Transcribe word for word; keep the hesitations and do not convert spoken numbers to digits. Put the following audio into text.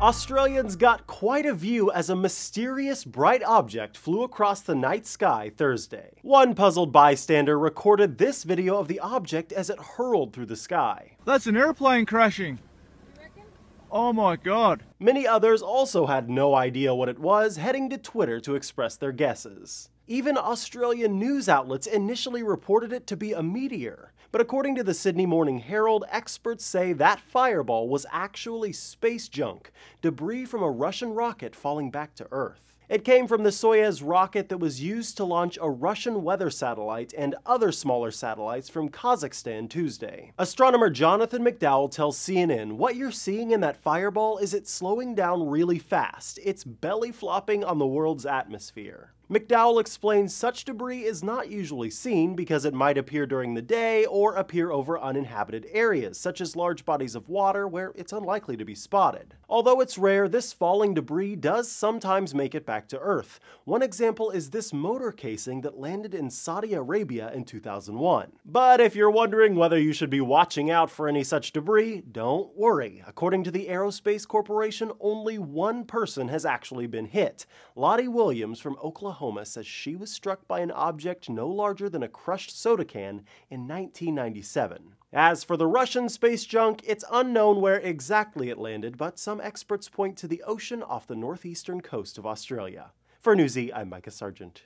Australians got quite a view as a mysterious bright object flew across the night sky Thursday. One puzzled bystander recorded this video of the object as it hurled through the sky. That's an airplane crashing. You reckon? Oh my God. Many others also had no idea what it was, heading to Twitter to express their guesses. Even Australian news outlets initially reported it to be a meteor, but according to the Sydney Morning Herald, experts say that fireball was actually space junk, debris from a Russian rocket falling back to Earth. It came from the Soyuz rocket that was used to launch a Russian weather satellite and other smaller satellites from Kazakhstan Tuesday. Astronomer Jonathan McDowell tells C N N, "What you're seeing in that fireball is it slowing down really fast. It's belly flopping on the world's atmosphere." McDowell explains such debris is not usually seen because it might appear during the day or appear over uninhabited areas, such as large bodies of water where it's unlikely to be spotted. Although it's rare, this falling debris does sometimes make it back to Earth. One example is this motor casing that landed in Saudi Arabia in two thousand one. But if you're wondering whether you should be watching out for any such debris, don't worry. According to the Aerospace Corporation, only one person has actually been hit. Lottie Williams from Oklahoma says she was struck by an object no larger than a crushed soda can in nineteen ninety-seven. As for the Russian space junk, it's unknown where exactly it landed, but some experts point to the ocean off the northeastern coast of Australia. For Newsy, I'm Micah Sargent.